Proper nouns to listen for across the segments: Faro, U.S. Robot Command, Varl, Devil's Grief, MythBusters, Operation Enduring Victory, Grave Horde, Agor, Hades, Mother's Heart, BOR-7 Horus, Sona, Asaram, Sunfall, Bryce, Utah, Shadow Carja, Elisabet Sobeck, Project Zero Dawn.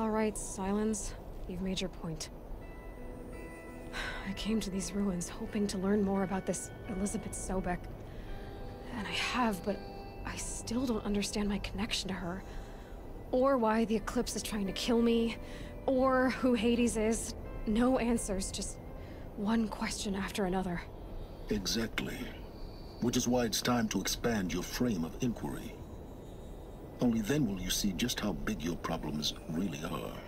All right, Silence. You've made your point. I came to these ruins hoping to learn more about this Elisabet Sobeck. And I have, but I still don't understand my connection to her. Or why the Eclipse is trying to kill me. Or who Hades is. No answers, just one question after another. Exactly. Which is why it's time to expand your frame of inquiry. Only then will you see just how big your problems really are.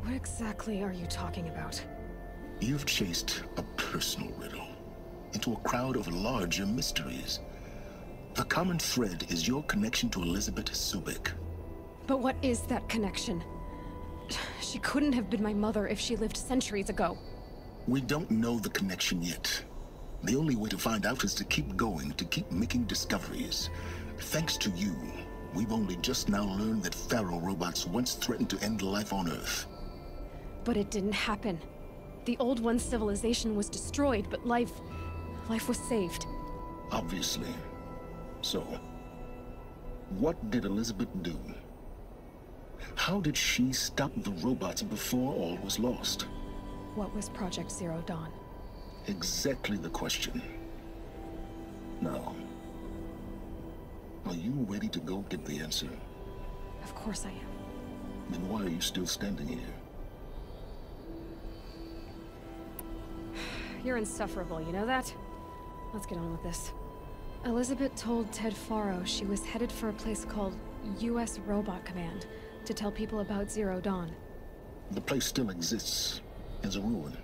What exactly are you talking about? You've chased a personal riddle into a crowd of larger mysteries. The common thread is your connection to Elisabet Sobeck. But what is that connection? She couldn't have been my mother if she lived centuries ago. We don't know the connection yet. The only way to find out is to keep going, to keep making discoveries. Thanks to you, we've only just now learned that Faro robots once threatened to end life on Earth. But it didn't happen. The Old One's civilization was destroyed, but life was saved. Obviously. So, what did Elisabet do? How did she stop the robots before all was lost? What was Project Zero Dawn? Exactly the question. Now, are you ready to go get the answer? Of course I am. Then why are you still standing here? You're insufferable, you know that? Let's get on with this. Elisabet told Ted Faro she was headed for a place called U.S. Robot Command to tell people about Zero Dawn. The place still exists as a ruin.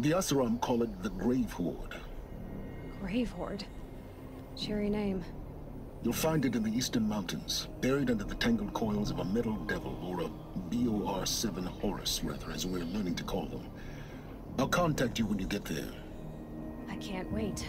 The Asaram call it the Grave Horde. Grave Horde? Cheery name. You'll find it in the eastern mountains, buried under the tangled coils of a metal devil, or a BOR-7 Horus, rather, as we're learning to call them. I'll contact you when you get there. I can't wait.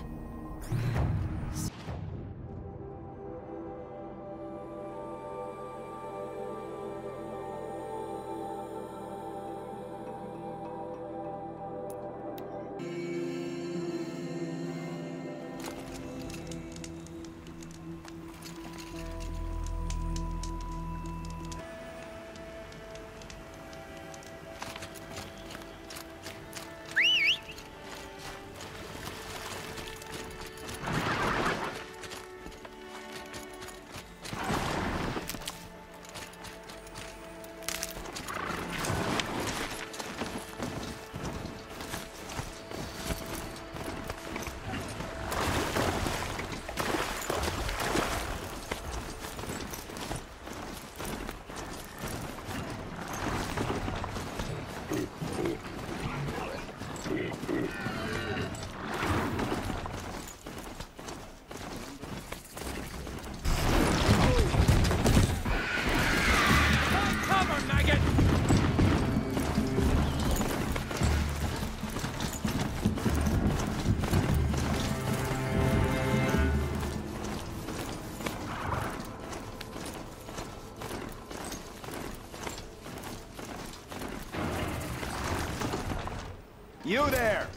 You there!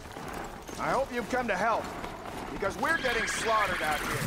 I hope you've come to help, because we're getting slaughtered out here.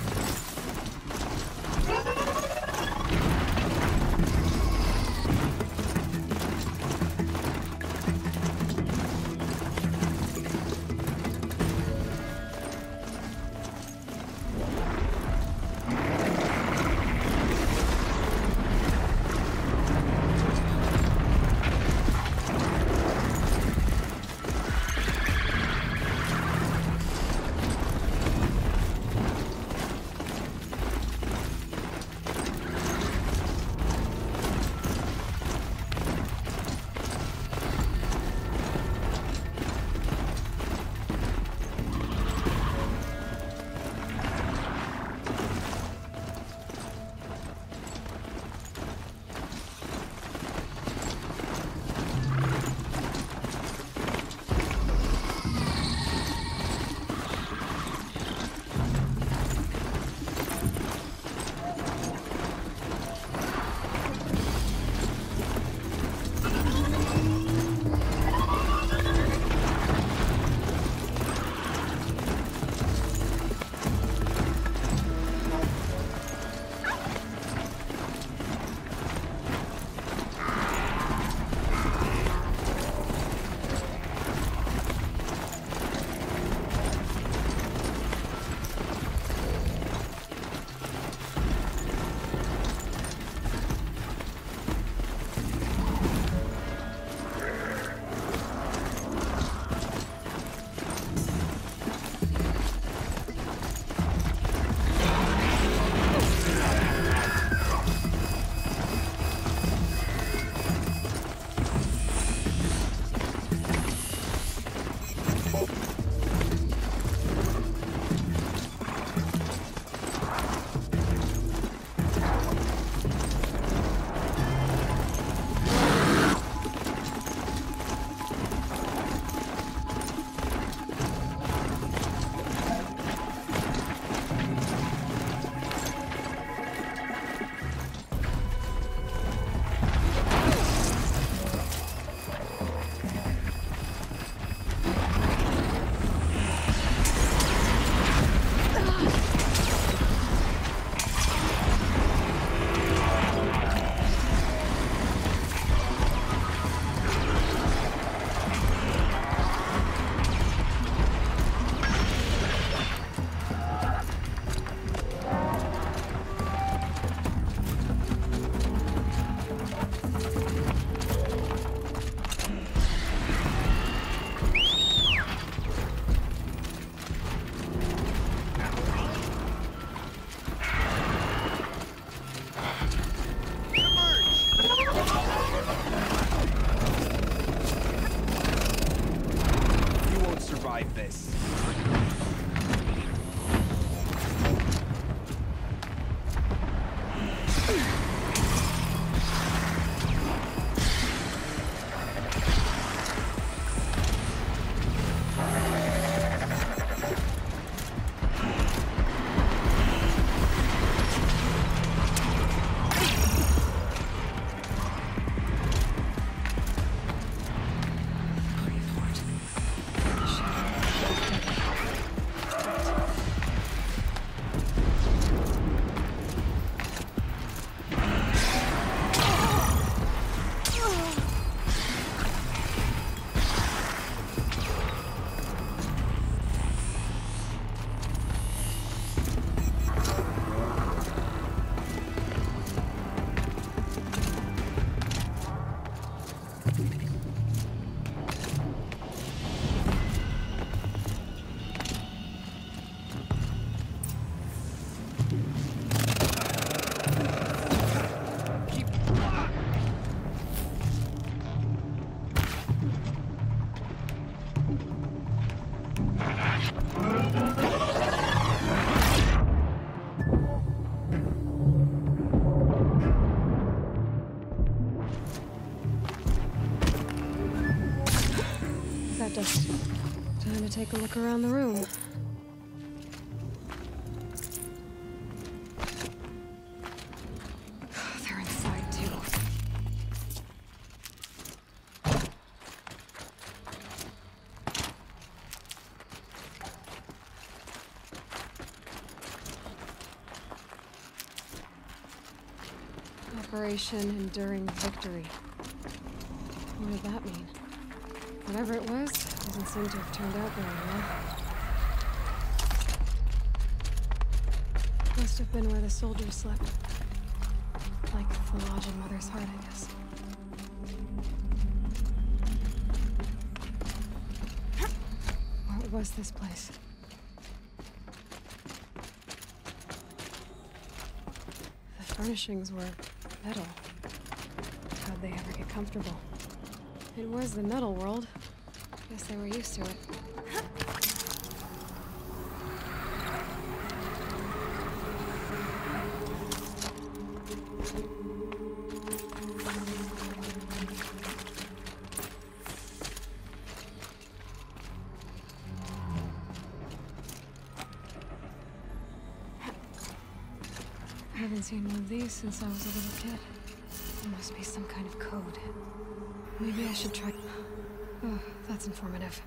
like this. Time to take a look around the room. They're inside too. Operation Enduring Victory. What did that mean? Whatever it was, doesn't seem to have turned out very well. Must have been where the soldiers slept. Like the lodge in Mother's Heart, I guess. What was this place? The furnishings were metal. How'd they ever get comfortable? It was the metal world. Guess they were used to it. I haven't seen one of these since I was a little kid. There must be some kind of code. Maybe I should try... Oh, that's informative.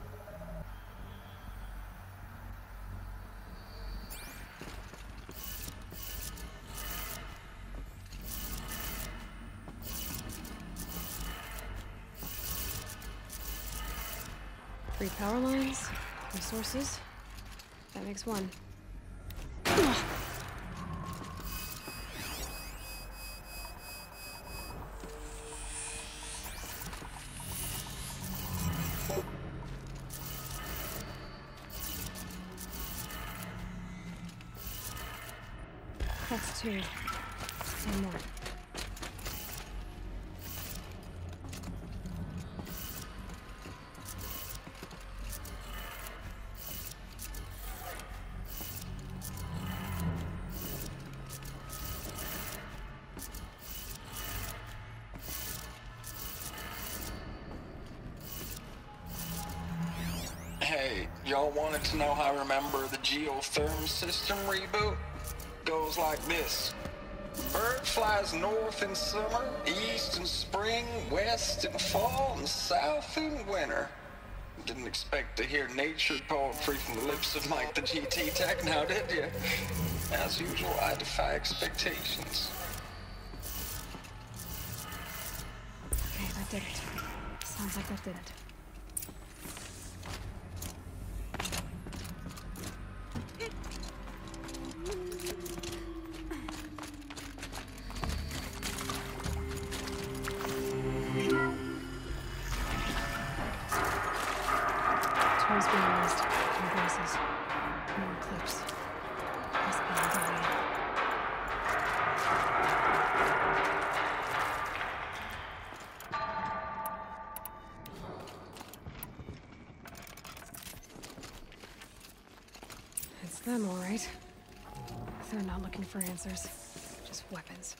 Three power lines, resources. That makes one. That's two. One more. Hey, y'all wanted to know how I remember the geotherm system reboot? Goes like this. Bird flies north in summer, east in spring, west in fall, and south in winter. Didn't expect to hear nature poetry from the lips of Mike the GT Tech, now did you? As usual, I defy expectations. Okay, that did it. Sounds like that did it. them, all right. They're not looking for answers, just weapons.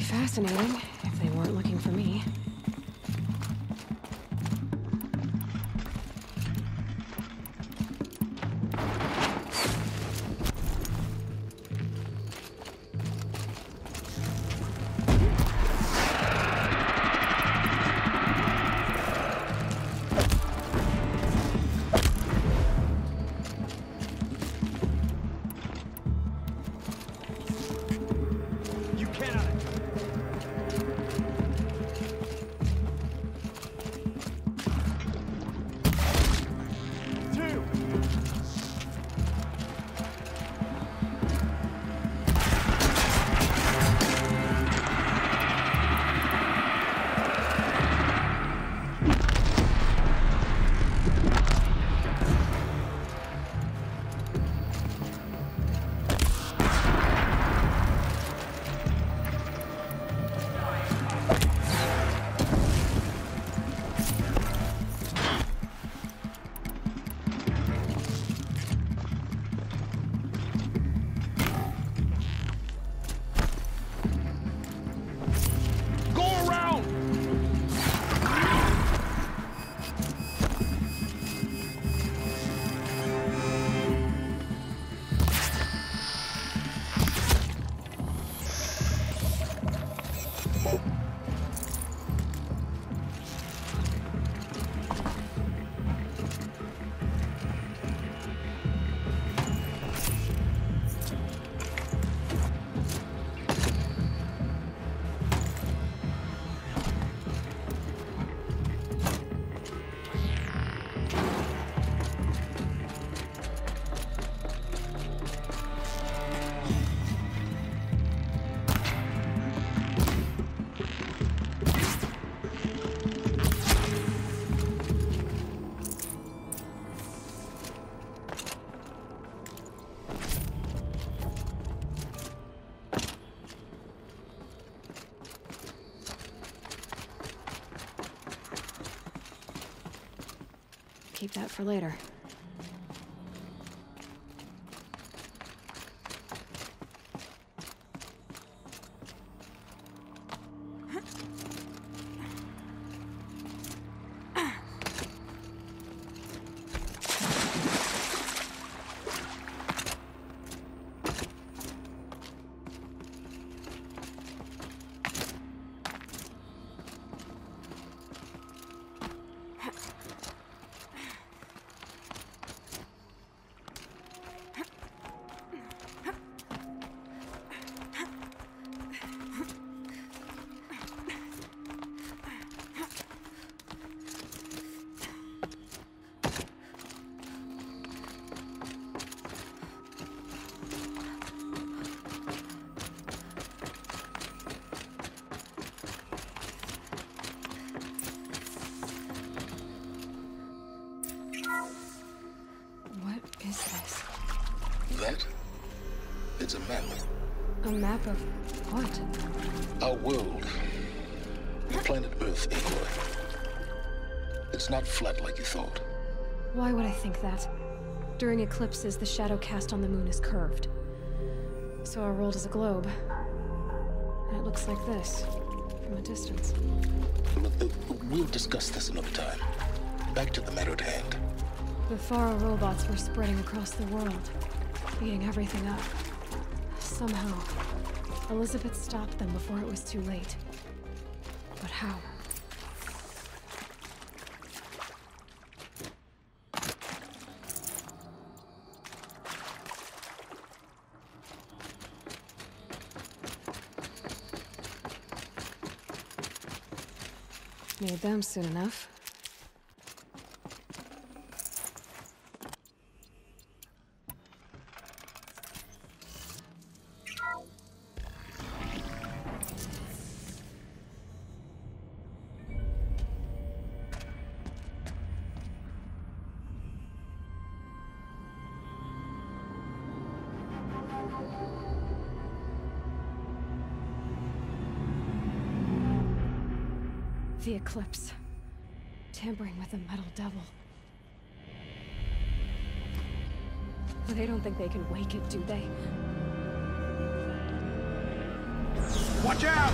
Fascinating, if they weren't looking for me. Keep that for later. It's a map. A map of what? Our world. The planet Earth, Agor. It's not flat like you thought. Why would I think that? During eclipses, the shadow cast on the moon is curved. So our world is a globe. And it looks like this, from a distance. We'll discuss this another time. Back to the matter at hand. The Faro robots were spreading across the world. being everything up. Somehow, Elisabet stopped them before it was too late. But how? Made them soon enough. The eclipse, tampering with a metal devil. They don't think they can wake it, do they? Watch out!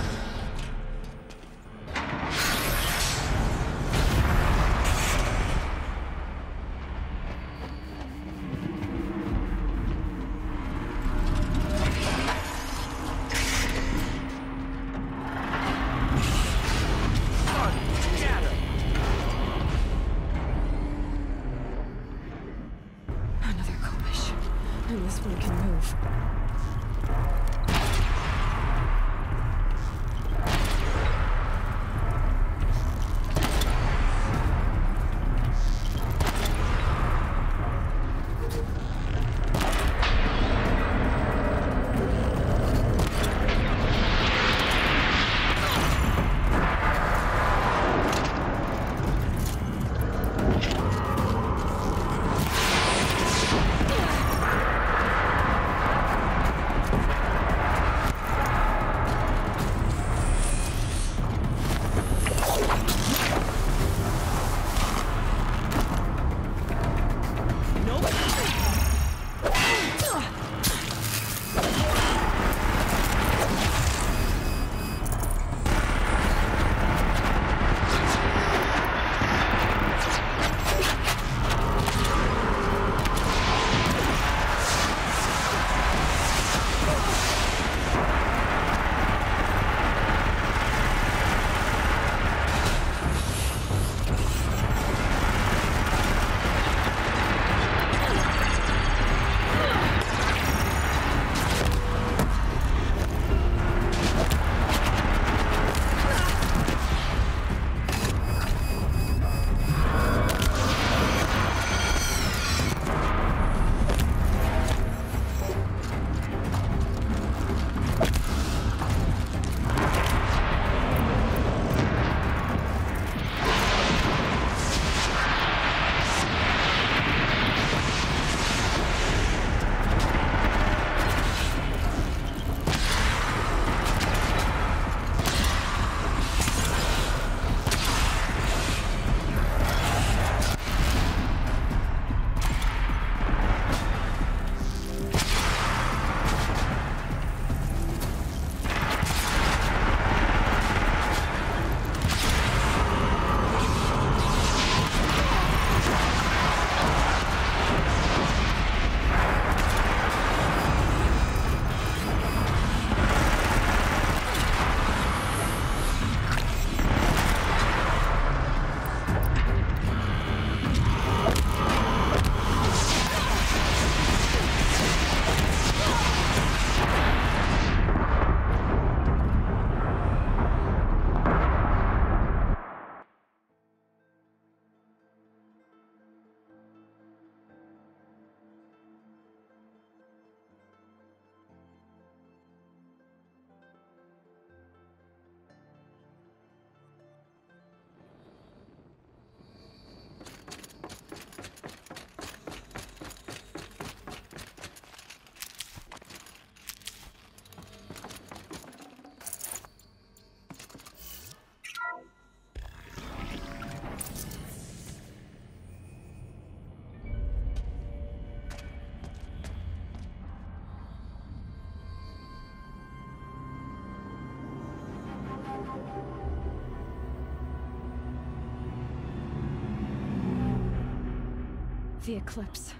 The eclipse,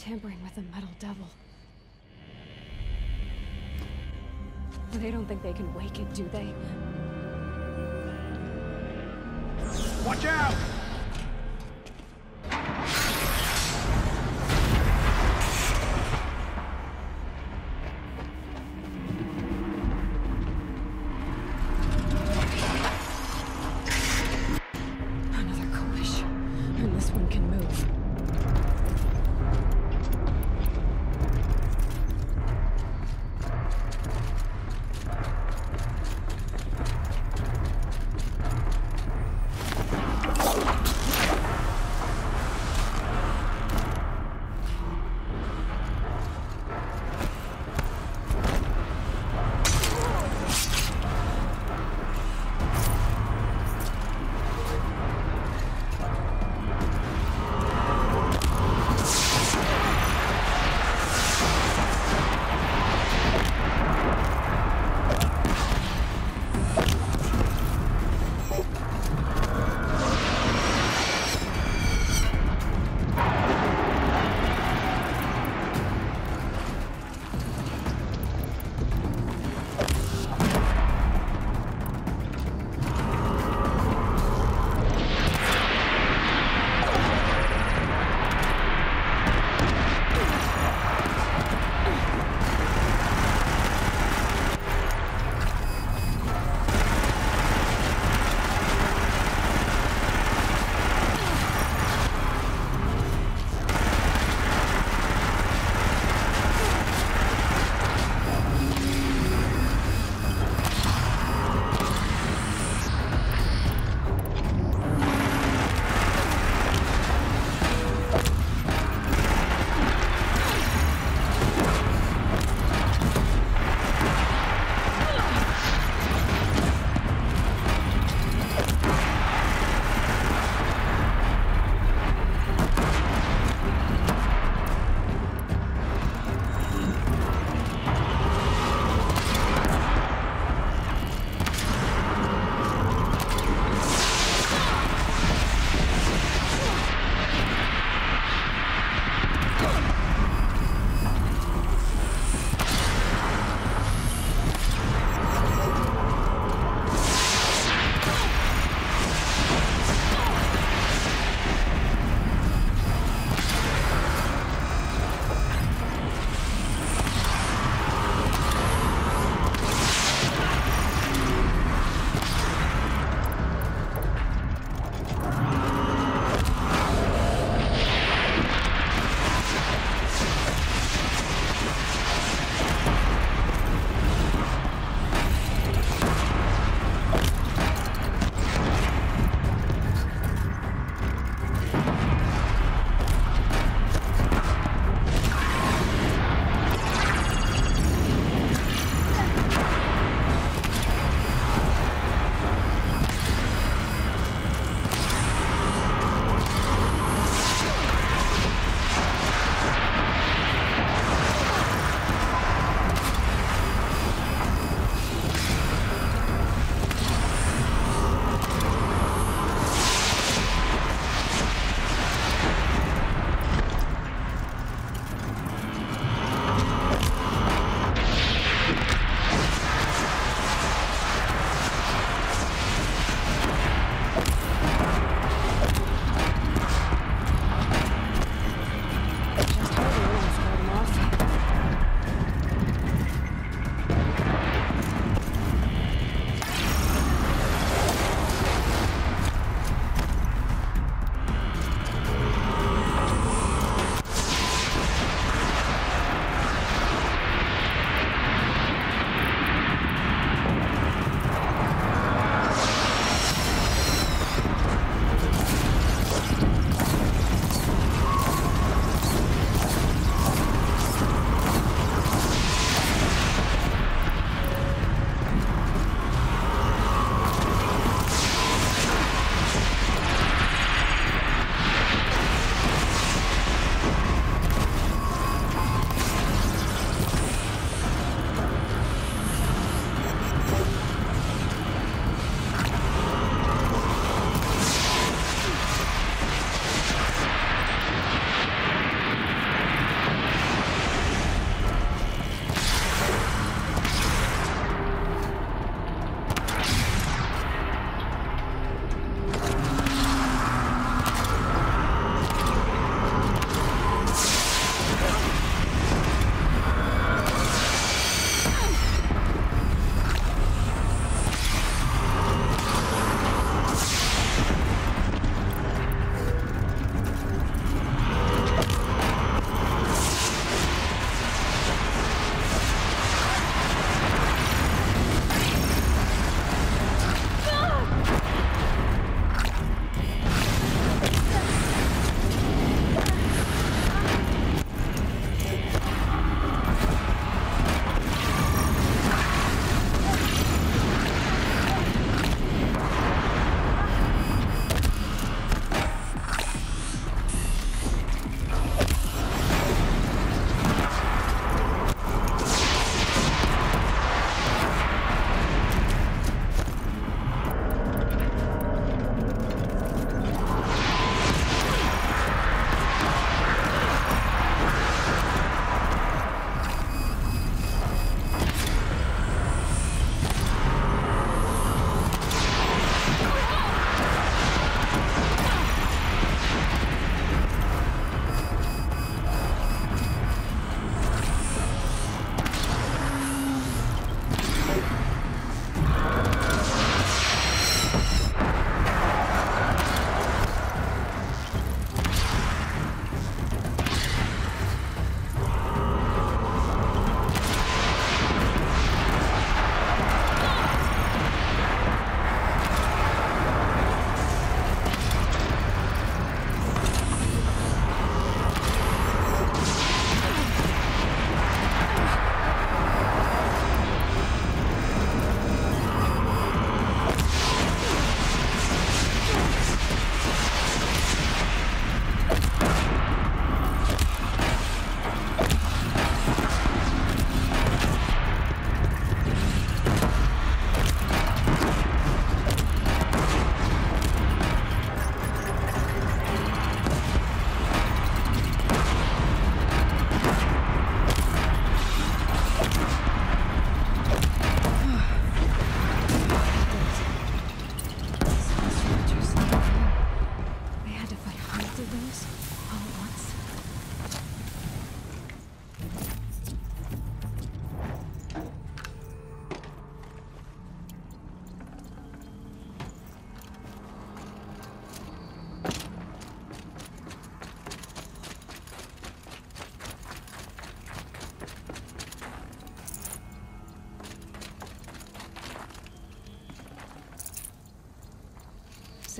Tampering with a metal devil. They don't think they can wake it, do they? Watch out!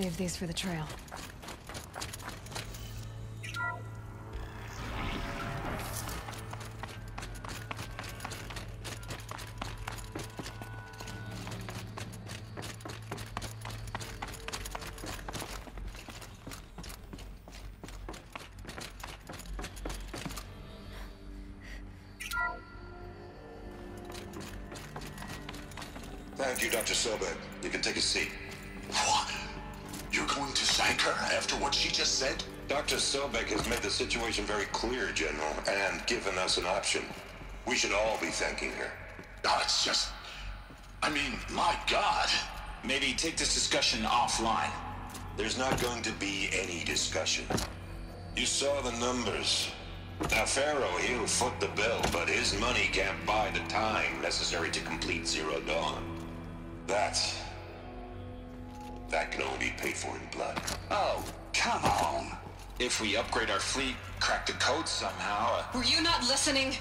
Save these for the trail. Thank you, Dr. Sobeck. You can take a seat. What? You're going to thank her after what she just said? Dr. Sobeck has made the situation very clear, General, and given us an option. We should all be thanking her. No, it's just... I mean, my God. Maybe take this discussion offline. There's not going to be any discussion. You saw the numbers. Now, Faro, he'll foot the bill, but his money can't buy the time necessary to complete Zero Dawn. That can only be paid for in blood. Oh, come on. If we upgrade our fleet, crack the code somehow... Were you not listening?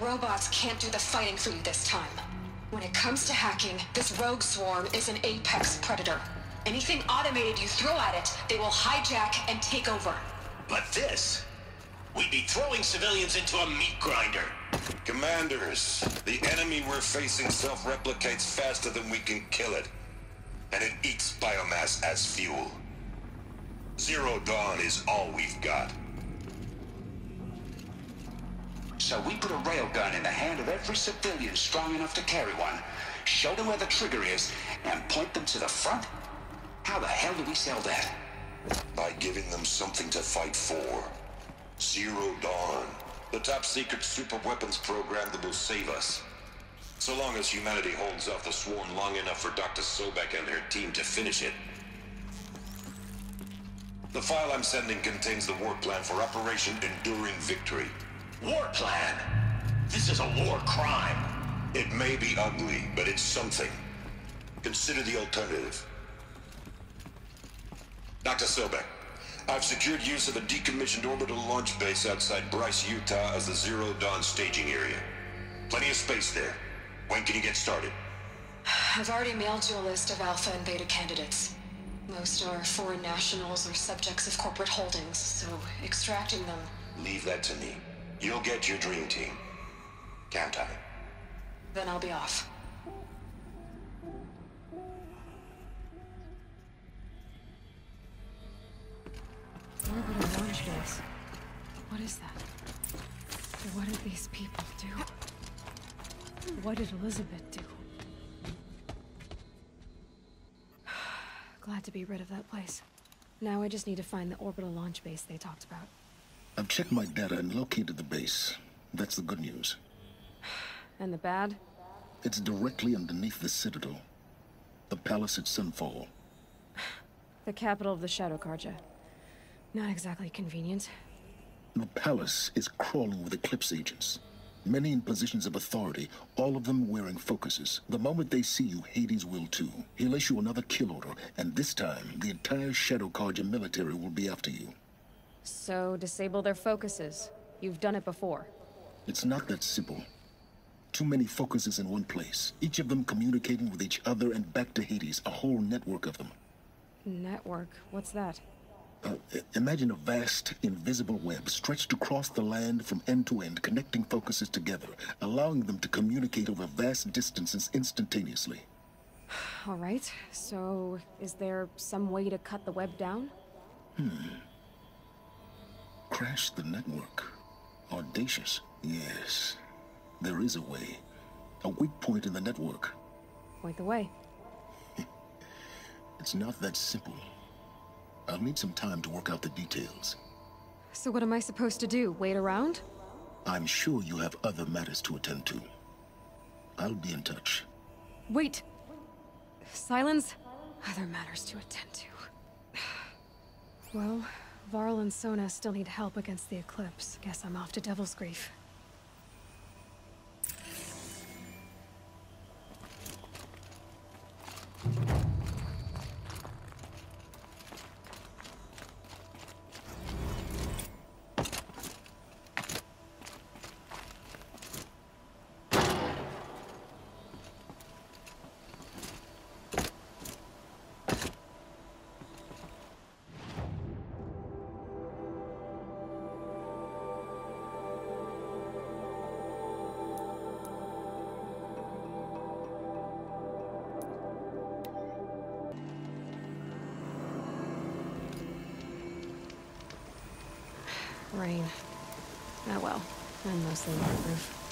Robots can't do the fighting for you this time. When it comes to hacking, this rogue swarm is an apex predator. Anything automated you throw at it, they will hijack and take over. But this... We'd be throwing civilians into a meat grinder. Commanders, the enemy we're facing self-replicates faster than we can kill it. And it eats biomass as fuel. Zero Dawn is all we've got. So we put a railgun in the hand of every civilian strong enough to carry one, show them where the trigger is, and point them to the front? How the hell do we sell that? By giving them something to fight for. Zero Dawn. The top-secret super-weapons program that will save us. So long as humanity holds off the swarm long enough for Dr. Sobeck and her team to finish it. The file I'm sending contains the war plan for Operation Enduring Victory. War plan? This is a war crime. It may be ugly, but it's something. Consider the alternative. Dr. Sobeck. I've secured use of a decommissioned orbital launch base outside Bryce, Utah as the Zero Dawn staging area. Plenty of space there. When can you get started? I've already mailed you a list of Alpha and Beta candidates. Most are foreign nationals or subjects of corporate holdings, so extracting them... Leave that to me. You'll get your dream team. Count on it. Then I'll be off. Orbital launch base. What is that? What did these people do? What did Elisabet do? Glad to be rid of that place. Now I just need to find the orbital launch base they talked about. I've checked my data and located the base. That's the good news. And the bad? It's directly underneath the Citadel. The palace at Sunfall. The capital of the Shadow Carja. Not exactly convenient. The palace is crawling with Eclipse agents. Many in positions of authority, all of them wearing focuses. The moment they see you, Hades will too. He'll issue another kill order, and this time, the entire Shadow Carja military will be after you. So, disable their focuses. You've done it before. It's not that simple. Too many focuses in one place. Each of them communicating with each other and back to Hades, a whole network of them. Network? What's that? Imagine a vast, invisible web stretched across the land from end to end, connecting focuses together, allowing them to communicate over vast distances instantaneously. All right, so is there some way to cut the web down? Crash the network. Audacious. Yes, there is a way. A weak point in the network. Point the way. It's not that simple. I'll need some time to work out the details. So what am I supposed to do? Wait around? I'm sure you have other matters to attend to. I'll be in touch. Wait! Silence? Other matters to attend to. Well, Varl and Sona still need help against the Eclipse. Guess I'm off to Devil's Grief. rain. Oh well, I'm mostly waterproof.